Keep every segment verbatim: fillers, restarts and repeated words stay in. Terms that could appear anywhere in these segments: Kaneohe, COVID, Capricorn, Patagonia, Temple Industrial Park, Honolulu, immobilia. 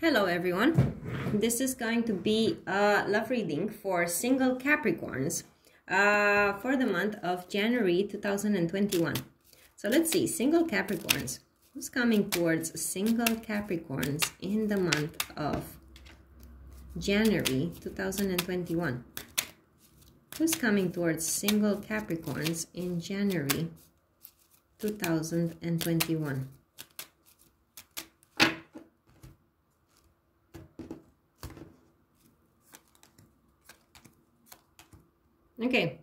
Hello everyone, this is going to be a love reading for single Capricorns uh, for the month of January two thousand twenty-one. So let's see, single Capricorns, who's coming towards single Capricorns in the month of January two thousand twenty-one? Who's coming towards single Capricorns in January two thousand twenty-one? Okay,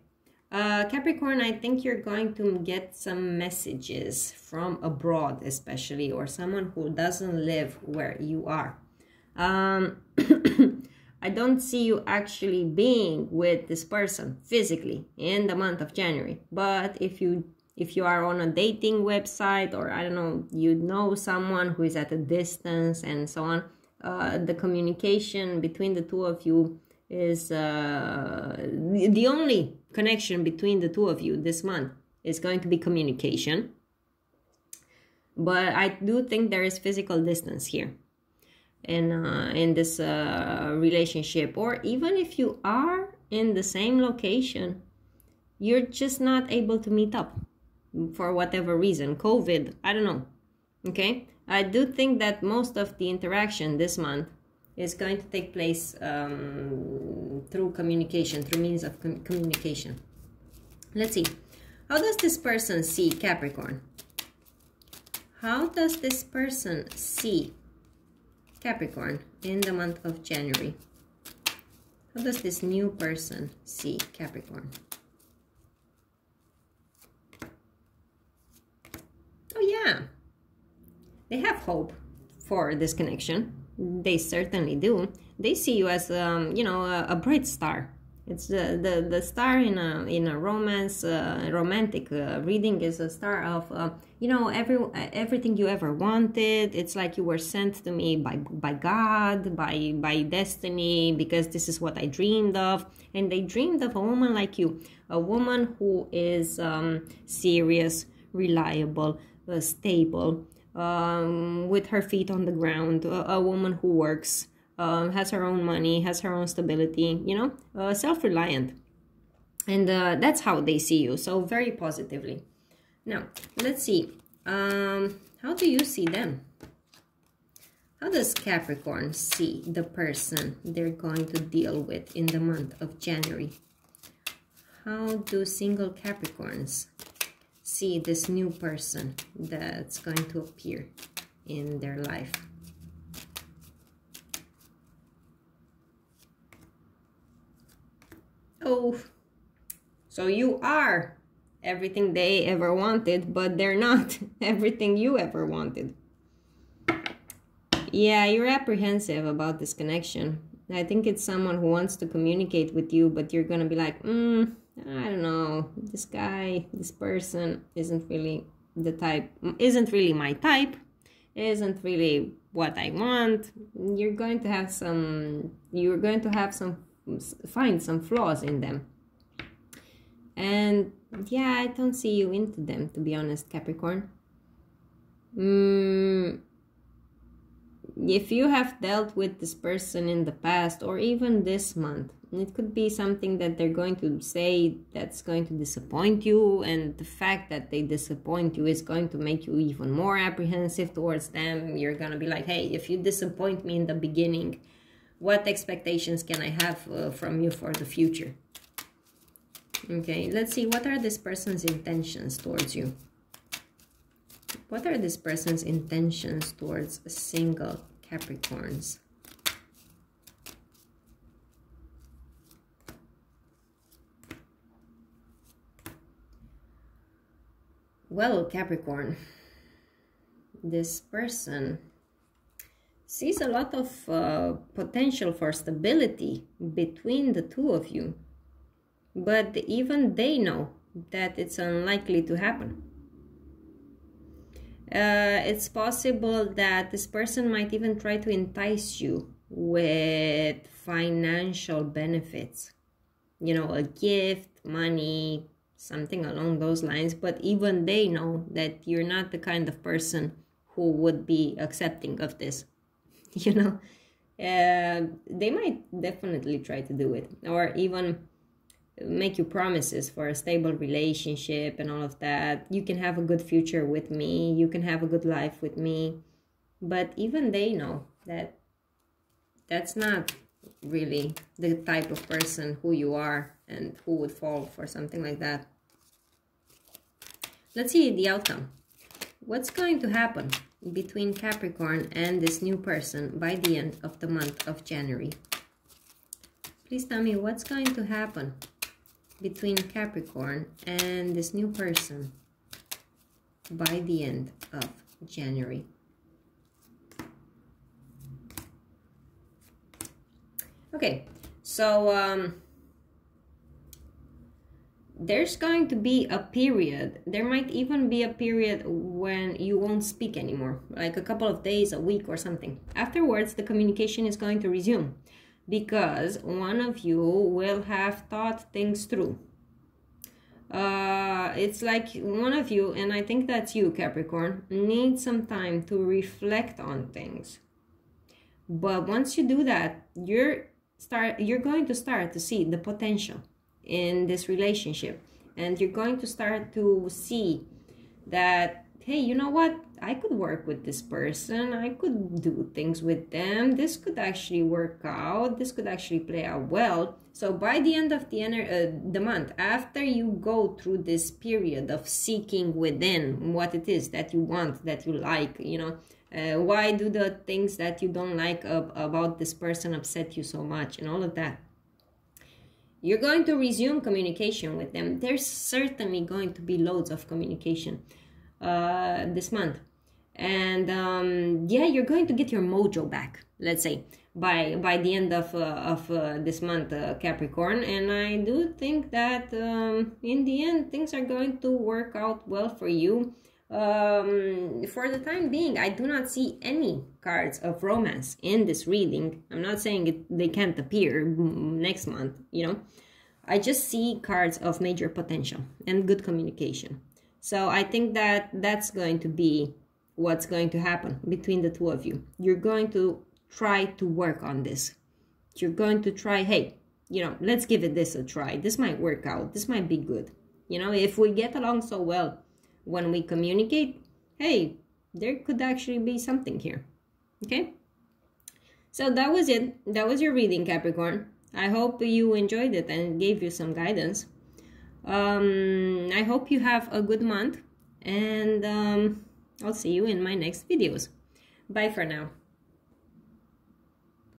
uh, Capricorn, I think you're going to get some messages from abroad, especially, or someone who doesn't live where you are. Um, I don't see you actually being with this person physically in the month of January. But if you if you are on a dating website, or I don't know, you know someone who is at a distance and so on, uh, the communication between the two of you is uh the only connection between the two of you this month is going to be communication. But I do think there is physical distance here in uh, in this uh relationship, or even if you are in the same location, you're just not able to meet up for whatever reason. COVID, I don't know. Okay, I do think that most of the interaction this month is going to take place um, through communication, through means of com communication. Let's see. How does this person see Capricorn? How does this person see Capricorn in the month of January? How does this new person see Capricorn? Oh yeah, they have hope for this connection. They certainly do. They see you as um, you know, a, a bright star. It's the, the the star in a in a romance, uh, romantic uh, reading is a star of uh, you know, every everything you ever wanted. It's like you were sent to me by by God, by by destiny, because this is what I dreamed of. And they dreamed of a woman like you, a woman who is um, serious, reliable, uh, stable. Um, with her feet on the ground, a, a woman who works, um, has her own money, has her own stability, you know, uh, self-reliant. And uh, that's how they see you, so very positively. Now, let's see, um, how do you see them? How does Capricorn see the person they're going to deal with in the month of January? How do single Capricorns see this new person that's going to appear in their life? Oh, so you are everything they ever wanted, but they're not everything you ever wanted. Yeah, you're apprehensive about this connection. I think it's someone who wants to communicate with you, but you're gonna be like, mm, I don't know, this guy, this person isn't really the type, isn't really my type, isn't really what I want. You're going to have some, you're going to have some, find some flaws in them. And yeah, I don't see you into them, to be honest, Capricorn. Mm, if you have dealt with this person in the past, or even this month, it could be something that they're going to say that's going to disappoint you, and the fact that they disappoint you is going to make you even more apprehensive towards them. You're going to be like, hey, if you disappoint me in the beginning, what expectations can I have uh, from you for the future? Okay, let's see, what are this person's intentions towards you? What are this person's intentions towards single Capricorns? Well, Capricorn, this person sees a lot of uh, potential for stability between the two of you, but even they know that it's unlikely to happen. Uh, it's possible that this person might even try to entice you with financial benefits, you know, a gift, money, something along those lines, but even they know that you're not the kind of person who would be accepting of this. you know. Uh, they might definitely try to do it, or even make you promises for a stable relationship and all of that. You can have a good future with me, you can have a good life with me. But even they know that that's not really the type of person who you are and who would fall for something like that. Let's see the outcome. What's going to happen between Capricorn and this new person by the end of the month of January? Please tell me what's going to happen between Capricorn and this new person by the end of January. Okay, so um, there's going to be a period, there might even be a period when you won't speak anymore, like a couple of days, a week or something. Afterwards, the communication is going to resume because one of you will have thought things through. Uh, it's like one of you, and I think that's you, Capricorn, needs some time to reflect on things. But once you do that, you're start you're going to start to see the potential in this relationship, and you're going to start to see that, hey, you know what, I could work with this person, I could do things with them, this could actually work out, this could actually play out well. So by the end of the, uh, the month, after you go through this period of seeking within what it is that you want, that you like, you know, uh, why do the things that you don't like ab about this person upset you so much and all of that, you're going to resume communication with them. There's certainly going to be loads of communication uh, this month. And um, yeah, you're going to get your mojo back, let's say, by, by the end of, uh, of uh, this month, uh, Capricorn. And I do think that um, in the end, things are going to work out well for you. Um, for the time being, I do not see any cards of romance in this reading. I'm not saying it, they can't appear next month, you know. I just see cards of major potential and good communication. So I think that that's going to be what's going to happen between the two of you. You're going to try to work on this. You're going to try, hey, you know, let's give it this a try. This might work out. This might be good. You know, if we get along so well, when we communicate, hey, there could actually be something here. Okay? So that was it. That was your reading, Capricorn. I hope you enjoyed it and gave you some guidance. Um, I hope you have a good month, and um, I'll see you in my next videos. Bye for now.